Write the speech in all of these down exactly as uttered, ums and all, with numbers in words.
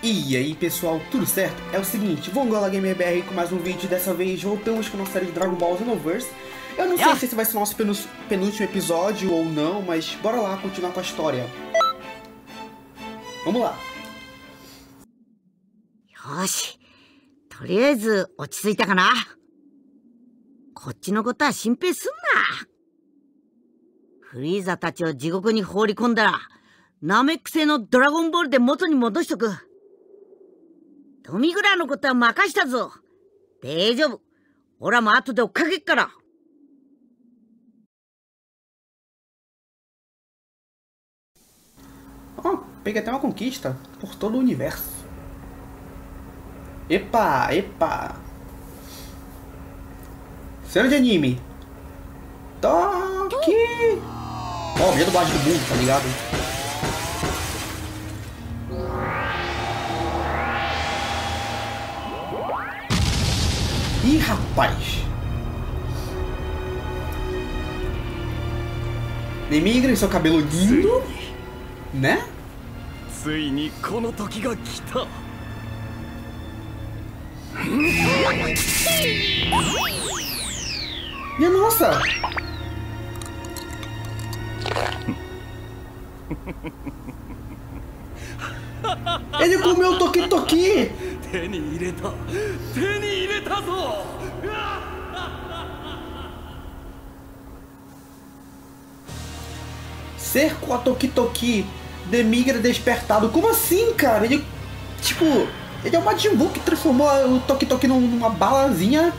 E aí pessoal, tudo certo? É o seguinte, VongolaGamerBR com mais um vídeo, dessa vez voltamos com a nossa série de Dragon Ball Xenoverse. Eu não yeah. sei se esse vai ser o nosso penúltimo episódio ou não, mas bora lá continuar com a história. Vamos lá. Yoshi, toriezu, ochitsuita kana? Kochi no koto wa shinpei sunna. Freeza tachi o jigoku ni hourikondara, Namek sei no Dragon Ball de moto ni modoshitoku. Demigra no koto wa makashita zo. Daijoubu. Ora mo ato de okakeru kara. Oh, peguei até uma conquista por todo o universo. Epa, epa. Cena de anime. Toki. Ó, medo baixo do mundo, tá ligado? Ih, rapaz. Demigra e seu cabelo lindo, né? ついにこの時が来た。Minha nossa! Ele comeu o Toki Toki! Cerco a Toki Toki. Demigra despertado. Como assim, cara? Ele, tipo, ele é o Majin Buu que transformou o Toki Toki numa balazinha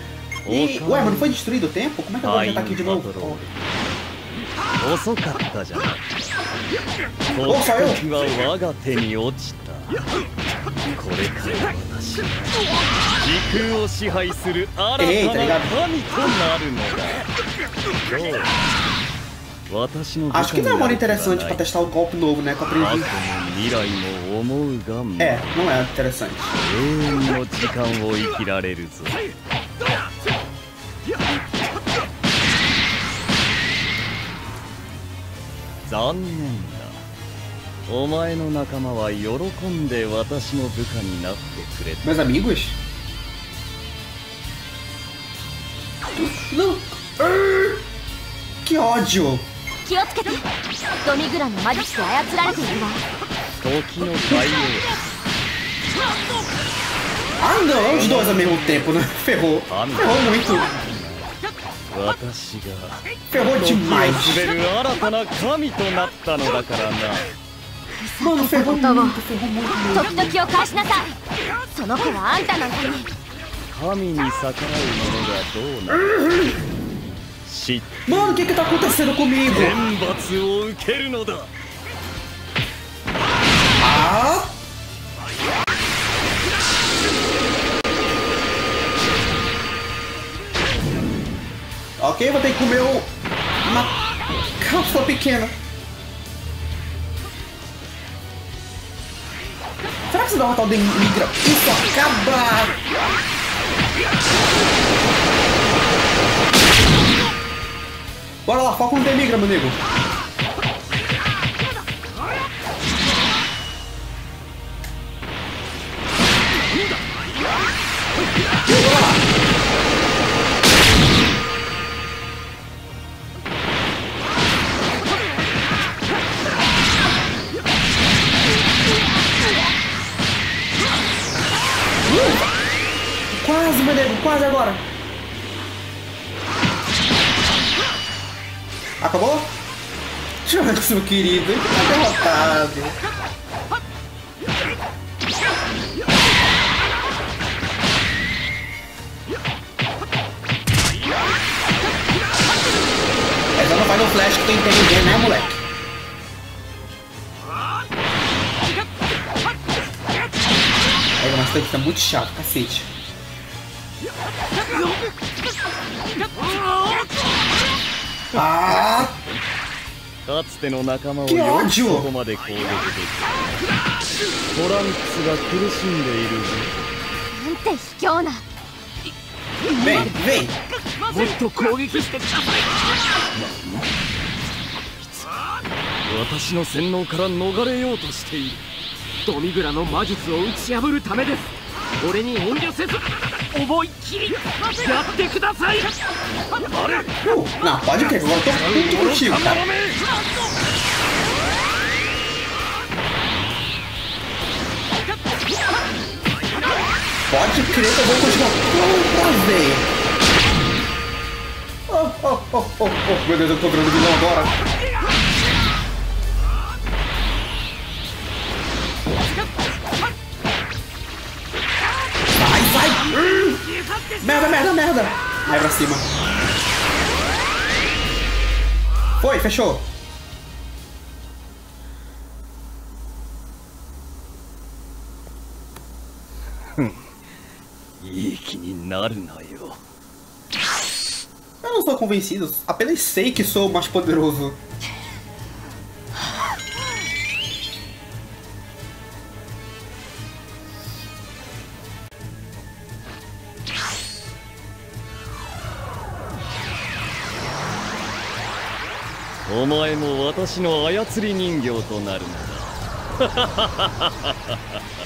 e... Ué, mas não foi destruído o tempo? Como é que agora ele já tá aqui de novo? Oh. Oh, saiu! Ei, tá ligado? Acho que não é uma hora interessante pra testar o golpe novo, né? Com a previsão. É, não é interessante. Meus amigos? Não! Que ódio! 気をつけて。ドミグラの魔術で操られているわ。時の海王。あんだろ、os dois ao mesmo tempo, né? Ferrou. Ferrou muito. Ferrou demais. Mano, ferrou muito, ferrou muito. Mano, o que que tá acontecendo comigo? Ah! Ok, vou ter que comer uma cápsula pequena. Será que você dá uma tal de migra? Isso acaba! Bora lá, foca no Demigra, meu amigo. Uh! Quase, meu amigo, quase agora. Acabou? Meu querido, ele tá derrotado. É só não vai no flash que tem que entender, né, moleque? É, mas tem que tá muito chato, cacete. Ah! Que ódio! Vem, vem! ドミグラの魔術を打ち破るためです。俺に遠慮せず思いっきりやってください。あれ？Nah, pode que agora tô muito contigo, cara. Pode crer que eu vou continuar. Oh, oh, oh, oh, oh. Meu Deus, eu tô grande vilão agora. Vai, vai. Hum. Merda, merda, merda. Vai pra cima. Foi, fechou. Eu não sou convencido, apenas sei que sou o mais poderoso. Omae mo watashi no ayatsuri ningyou to naru no da.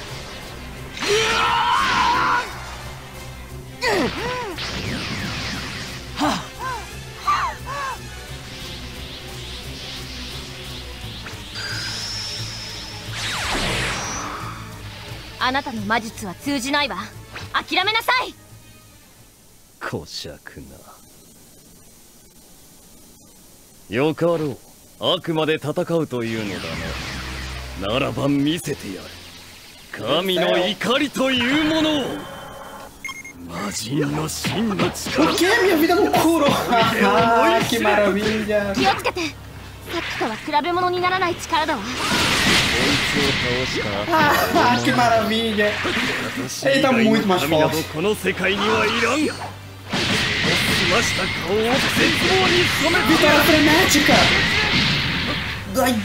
あなたの魔術は通じないわ。諦めなさい。こしゃくな。よかろう。あくまで戦うというのだな。ならば見せてやる。神の怒りというものを。マジの真の力。おけみのvida no curo。ああ、que maravilha。気をつけて。さっきとは比べ物にならない力だわ。 Ah, que maravilha! Ele tá muito mais forte. Vitória frenética! Ai.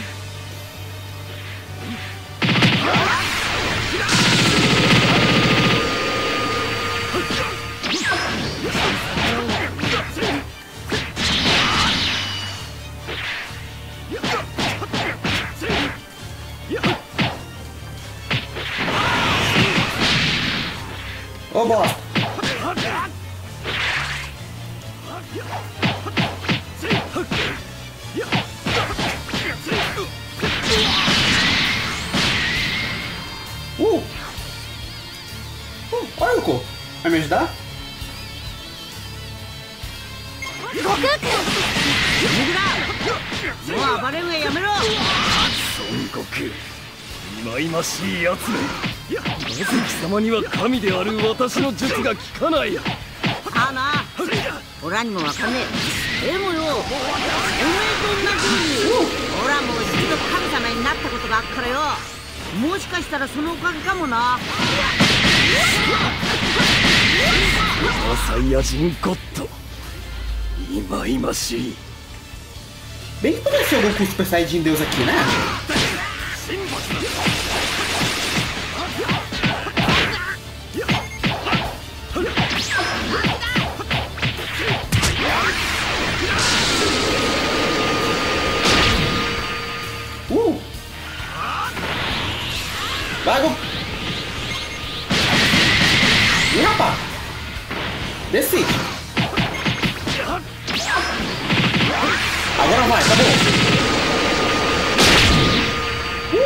Ô, bosta! Uh! Uh! Olha o Goku! Vai me ajudar? Goku! なぜ貴様には神である私の術が効かない。あな、オラにもわかんねえ。でもよ、おめえと同じように、オラも一度神様になったことがあっからよ。もしかしたらそのおかげかもな。サイヤ人ゴッド、いまいましい。Bem que pareceu algum Super Saiyajin デュース aqui, né? Vai, Goku! Ih, rapaz! Desci! Agora vai, tá bom! Uh!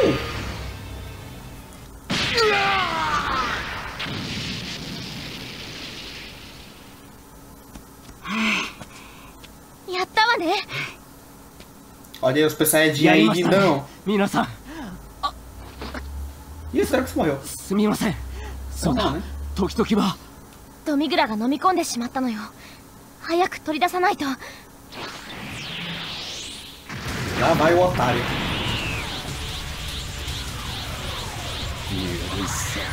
Olha os peçadinhos aí de não! Mina-san! Ih, será que você morreu? Sumimasen. Só não, né? Toki Toki ba. Demigra ga nomikonde shimatta no yo. Hayaku toridasanai to. Lá vai o otário. Yurusan.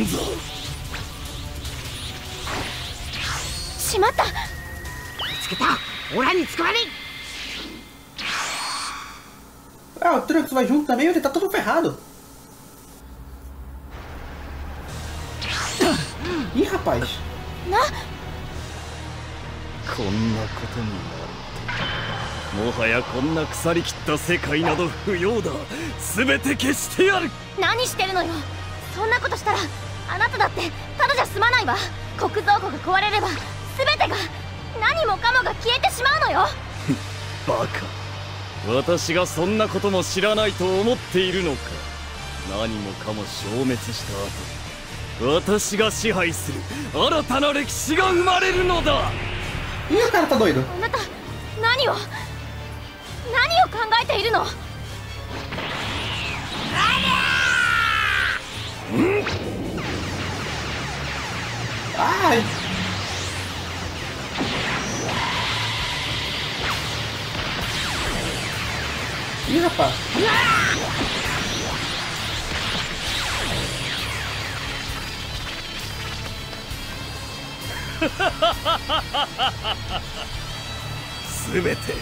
Yurusan zo. Shimatta. Tsuketa. Ora ni tsukuranai. Ah, o Trunks vai junto também, ele tá todo ferrado. Ih, rapaz. Não. もはやこんな腐りきった世界など不要だ。全て消してやる。何してるのよ。そんなことしたらあなただってただじゃ済まないわ。国蔵庫が壊れれば全てが、何もかもが消えてしまうのよ。バカ。私がそんなことも知らないと思っているのか。何もかも消滅した後、私が支配する新たな歴史が生まれるのだ。いや、あなたどういうの？あなた何を何を考えているの？ああ。Ih, rapaz! Sumete!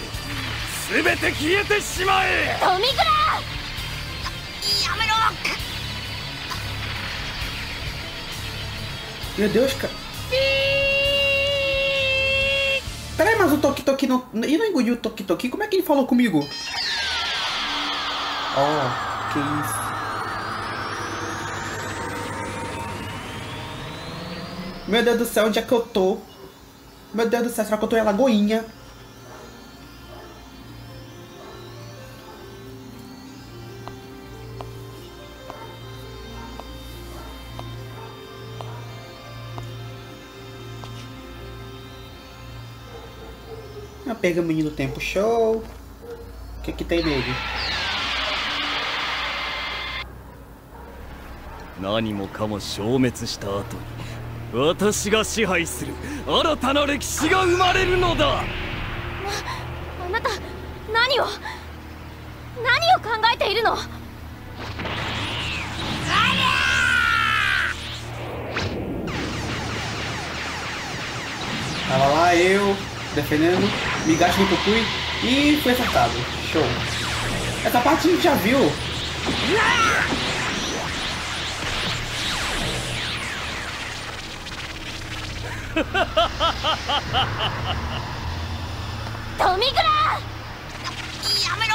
Sumete, kiete shimae! Demigra! Yamero! Meu Deus, cara! Peraí, mas o Toki Toki não. E não engoliu o Toki Toki? Como é que ele falou comigo? Oh, que isso. Meu Deus do céu, onde é que eu tô? Meu Deus do céu, será que eu tô em Lagoinha? Ah, pega o menino do tempo, show. O que que tem nele?何もかも消滅した後に、私が支配する新たな歴史が生まれるのだ。 あ, あなた何を何を考えているの？Tava lá eu defendendo, me gasto no cucuí e foi acertado. Show. Essa parte a gente já viu.ドミグラー。やめろ。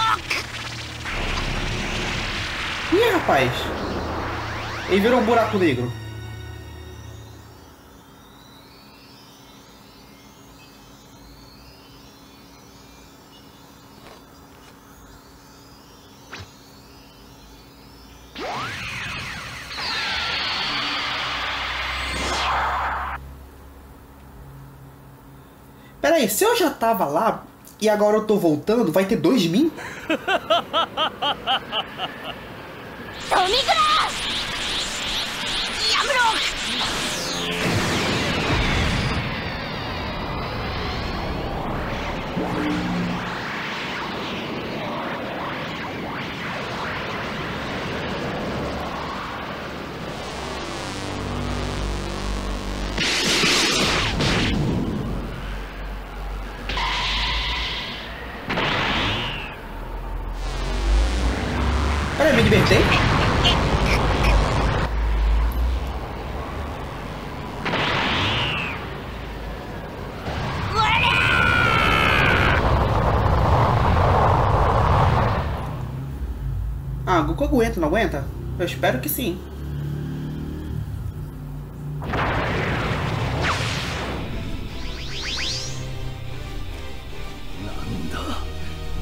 いや、rapaz。Ele virou um buraco negro. Peraí, se eu já tava lá e agora eu tô voltando, vai ter dois de mim? Ah, Goku aguenta, não aguenta? Eu espero que sim.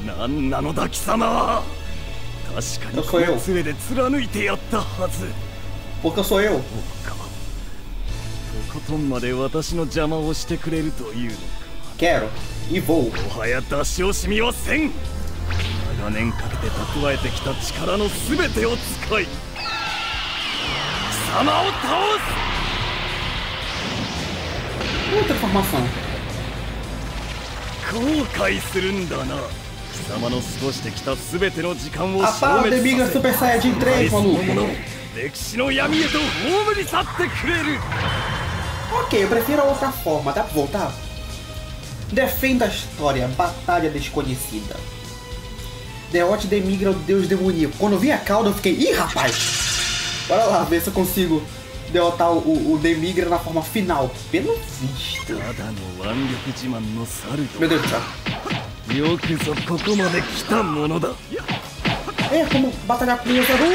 Nanda, Nanda no Kisama!確かにこの杖で貫いてやったはず。僕はそうよ。とことんまで私の邪魔をしてくれるというのか。Quero e vou。もはや出し惜しみはせん。長年かけて蓄えてきた力のすべてを使い、貴様を倒す。後悔するんだな。貴様の過ごしてきたすべての時間を消滅させ、大好きなものを歴史の闇へと葬り去ってくれる。Ok, eu prefiro a outra forma. Dá pra voltar? Defenda a história, batalha desconhecida. Derrote Demigra, o deus demoníaco. Quando eu vi a cauda, eu fiquei, ih, rapaz! Bora lá, ver se eu consigo derrotar o, o, o Demigra na forma final. Pelo visto. Meu Deus do céu. よくぞここまで来たものだ。え、このバタラップよさどう。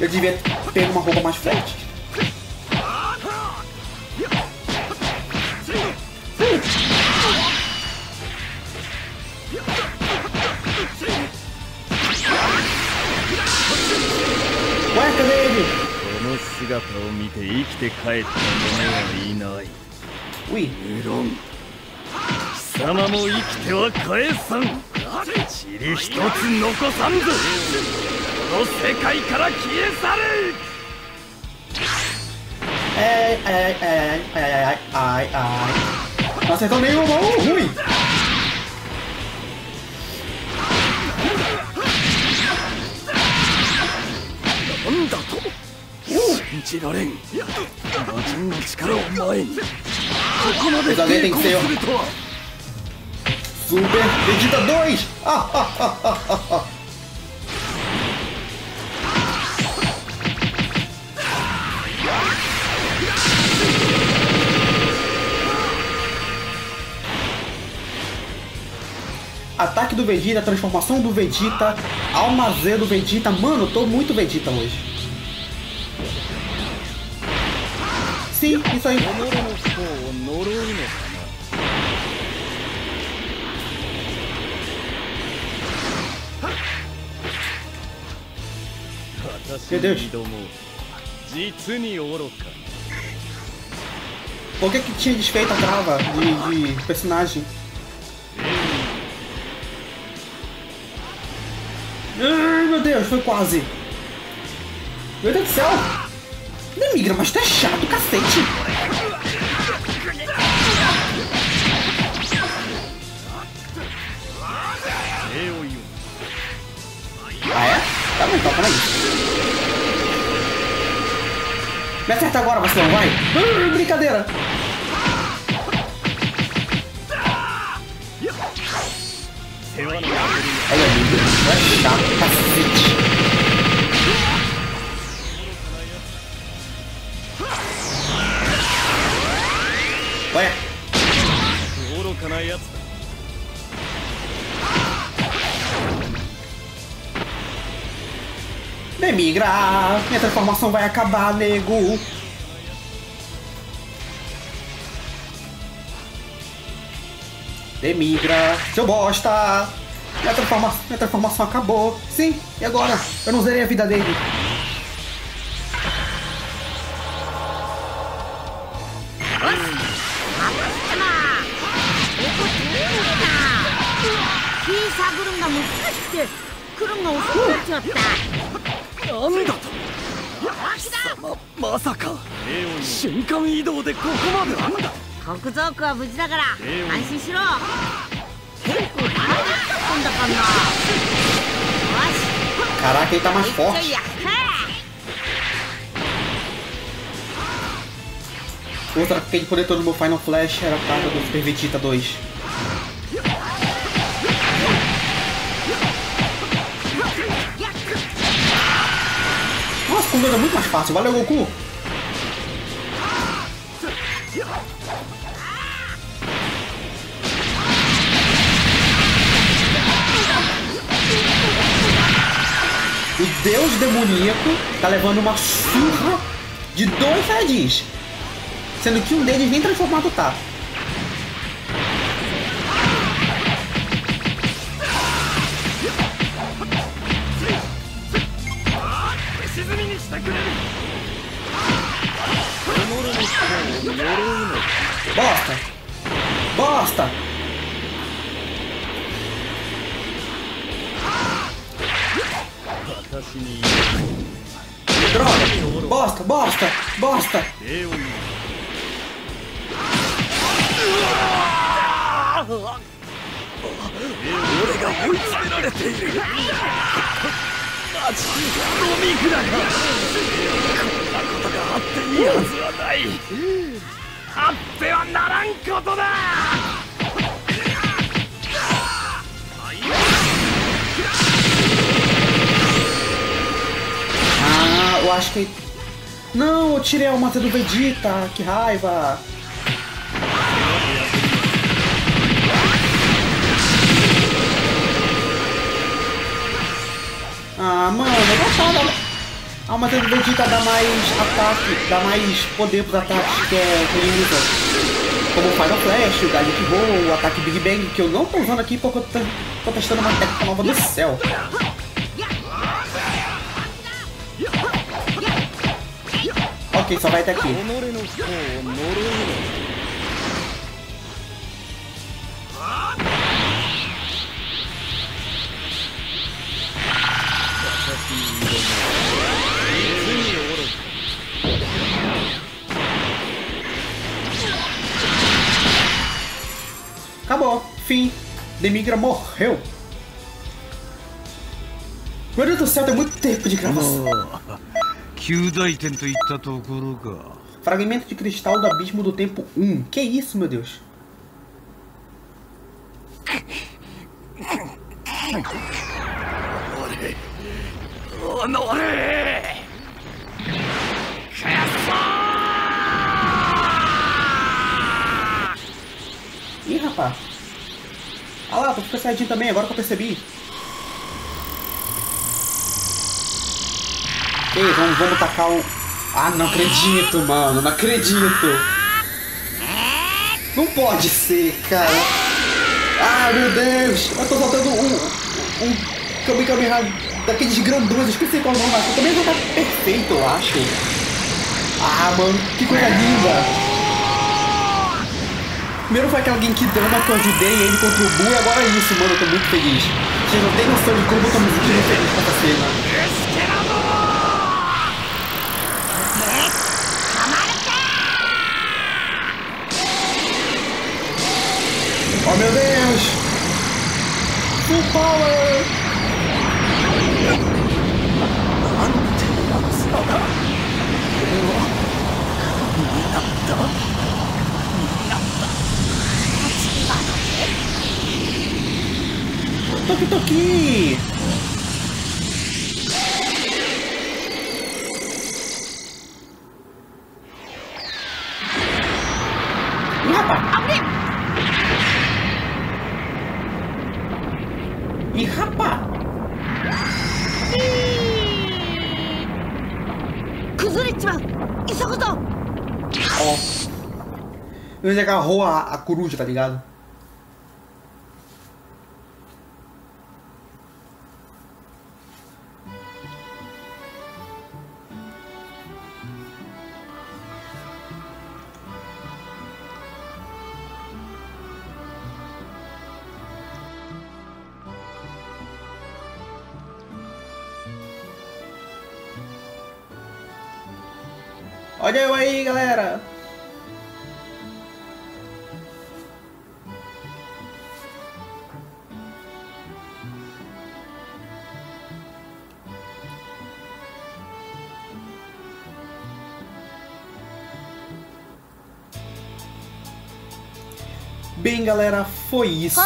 Eu devia ter uma roupa mais forte. Quarta dele. Ui. Ai, ai, ai, ai, ai, ai. Não acertou nenhum bom ou ruim. Resolver tem que ser Super Vegeta dois. Ah, ah, ah, ah, ah, ah. Ataque do Vegeta, transformação do Vegeta, almazém do Vegeta. Mano, eu tô muito Vegeta hoje. Sim, isso aí. Meu Deus. Por que que tinha desfeito a trava de, de personagem? Ai, meu Deus, foi quase. Meu Deus do céu. Demigra, mas tá chato, cacete. Ah, é? Tá bom, então, peraí. Me acerta agora, você não vai? Hum, brincadeira. Olha ali, vai chato, cacete. Ué. Demigra, minha transformação vai acabar, nego. Demigra, seu bosta! Minha transformação, minha transformação acabou! Sim, e agora? Eu não zerei a vida dele! Uh. 国蔵区は無事だから安心しろ。結構大変だったんだからな。よし。カラケタマスポ。Outra que tem poder todo no Final Flash era a carta do Super Vegeta dois. Nossa, como era muito mais fácil. Valeu, Goku. O deus demoníaco tá levando uma surra de dois Saiyajins, sendo que um deles nem transformado tá. Bosta! Bosta! Droga! Bosta, bosta, bosta! Eu acho que Não, eu tirei a mata do Vegeta, que raiva! Ah, mano, eu gostava. A mata do Vegeta dá mais ataque, dá mais poder pros ataques que é que ele usa. Como o Final Flash, o Galho que voa, o ataque Big Bang, que eu não tô usando aqui porque eu tô, tô testando uma técnica nova do céu. Ok, só vai até aqui. Acabou. Fim. Demigra morreu. Meu Deus do céu, tem muito tempo de gravação. Fragmento de cristal do abismo do tempo um. Que isso, meu Deus? Ih, rapaz. Ah lá, tô Super Saiyajin também, agora que eu percebi. Ei, vamos, vamos tacar o... Ah, não acredito, mano. Não acredito. Não pode ser, cara. Ah, meu Deus. Eu tô soltando um... Um... Kami Kami Ra... Daqueles grandões. Esqueci qual nome, mas eu também vou estar perfeito, eu acho. Ah, mano. Que coisa linda. Primeiro foi aquela Genkidama que eu ajudei ele contra o Buu. E agora é isso, mano. Eu tô muito feliz. Vocês não têm noção de como eu tô me sentindo feliz com essa cena. Oh meu Deus! Full power! Toki Toki! E rapá! Ó. Ele agarrou a, a coruja, tá ligado? Olha eu aí, galera! Bem, galera, foi isso.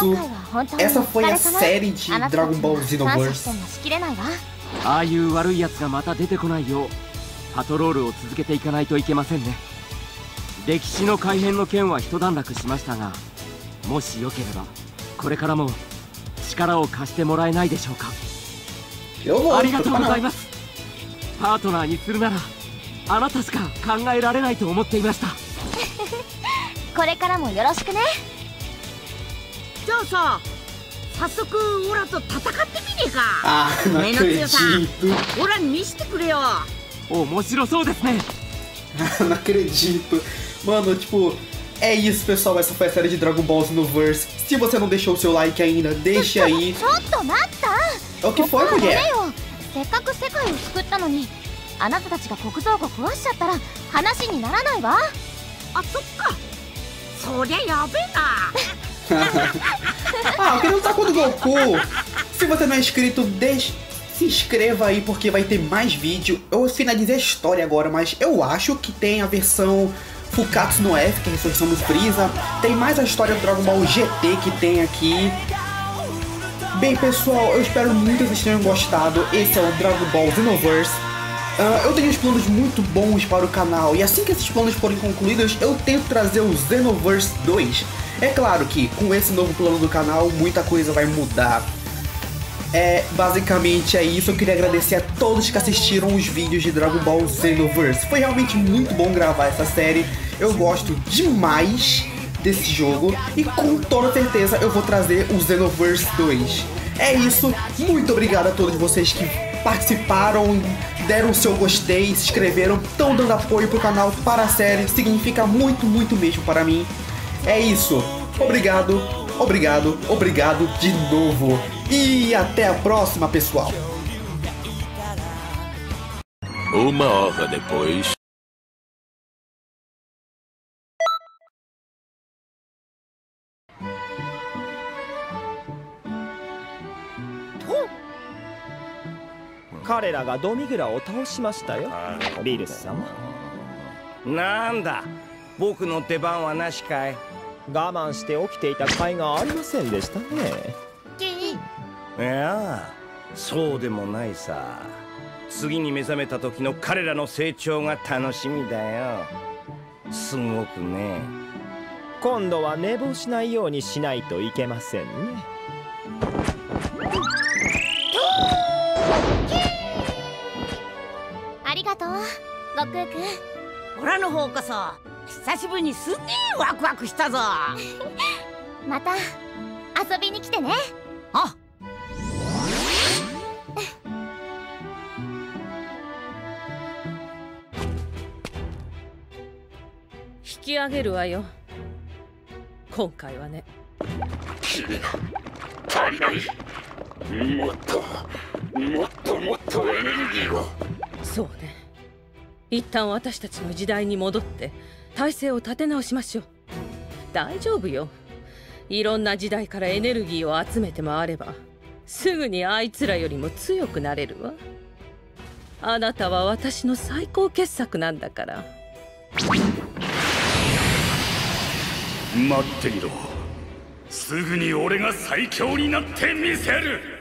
Essa foi a série de Dragon Ball Xenoverse. Ah, eu vou ir atrás. パトロールを続けていかないといけませんね。歴史の改変の件は一段落しましたが、もしよければこれからも力を貸してもらえないでしょうか。ありがとうございます。パートナーにするならあなたしか考えられないと思っていました。これからもよろしくね。じゃあさ、早速オラと戦ってみねえか。ああ、目の強さオラに見せてくれよ。 Não acredito. Mano, tipo, é isso, pessoal. Essa foi a série de Dragon Ball Universe. Se você não deixou o seu like ainda, deixe aí. O que foi, mulher? Ah, eu queria lutar contra o Goku. Se você não é inscrito, deixe... Se inscreva aí porque vai ter mais vídeo. Eu finalizei a história agora, mas eu acho que tem a versão Fukatsu no F, que é a ressurreição do Freeza. Tem mais a história do Dragon Ball G T que tem aqui. Bem, pessoal, eu espero muito que vocês tenham gostado. Esse é o Dragon Ball Xenoverse. Uh, eu tenho uns planos muito bons para o canal, e assim que esses planos forem concluídos, eu tento trazer o Xenoverse dois. É claro que, com esse novo plano do canal, muita coisa vai mudar. É, basicamente é isso. Eu queria agradecer a todos que assistiram os vídeos de Dragon Ball Xenoverse. Foi realmente muito bom gravar essa série. Eu gosto demais desse jogo, e com toda certeza eu vvou trazer o Xenoverse dois. É isso, muito obrigado a todos vocês que participaram, deram o seu gostei, se inscreveram, estão dando apoio pro canal, para a série, significa muito, muito mesmo para mim. É isso, obrigado, obrigado, obrigado de novo. E até a próxima, pessoal. Uma hora depois...彼らがドミグラを倒しましたよ。ビルス様。なんだ、僕の出番はなしかい。我慢して起きていた甲斐がありませんでしたね。いや、そうでもないさ。次に目覚めた時の彼らの成長が楽しみだよ。すごくね。今度は寝坊しないようにしないといけませんね。悟空君、オラの方こそ久しぶりにすげえワクワクしたぞ。また遊びに来てね。あっ引き上げるわよ、今回はね。君が足りない、もっともっともっとエネルギーを。そうね、一旦私たちの時代に戻って体制を立て直しましょう。大丈夫よ、いろんな時代からエネルギーを集めて回ればすぐにあいつらよりも強くなれるわ。あなたは私の最高傑作なんだから。待っていろ、すぐに俺が最強になってみせる。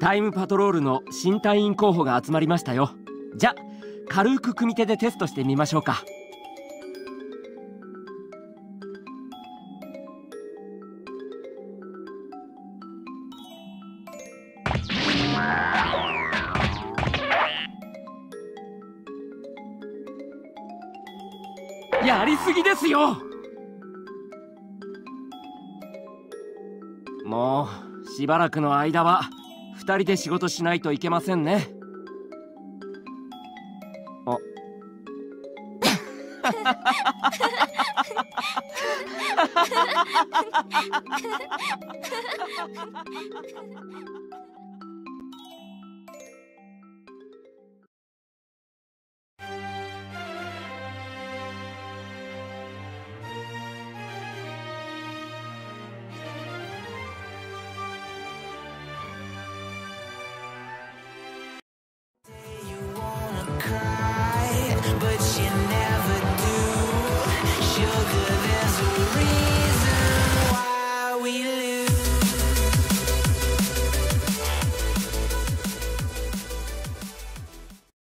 タイムパトロールの新隊員候補が集まりましたよ。じゃ、軽く組手でテストしてみましょうか。やりすぎですよ。もうしばらくの間はふたりで仕事しないといけませんね。あ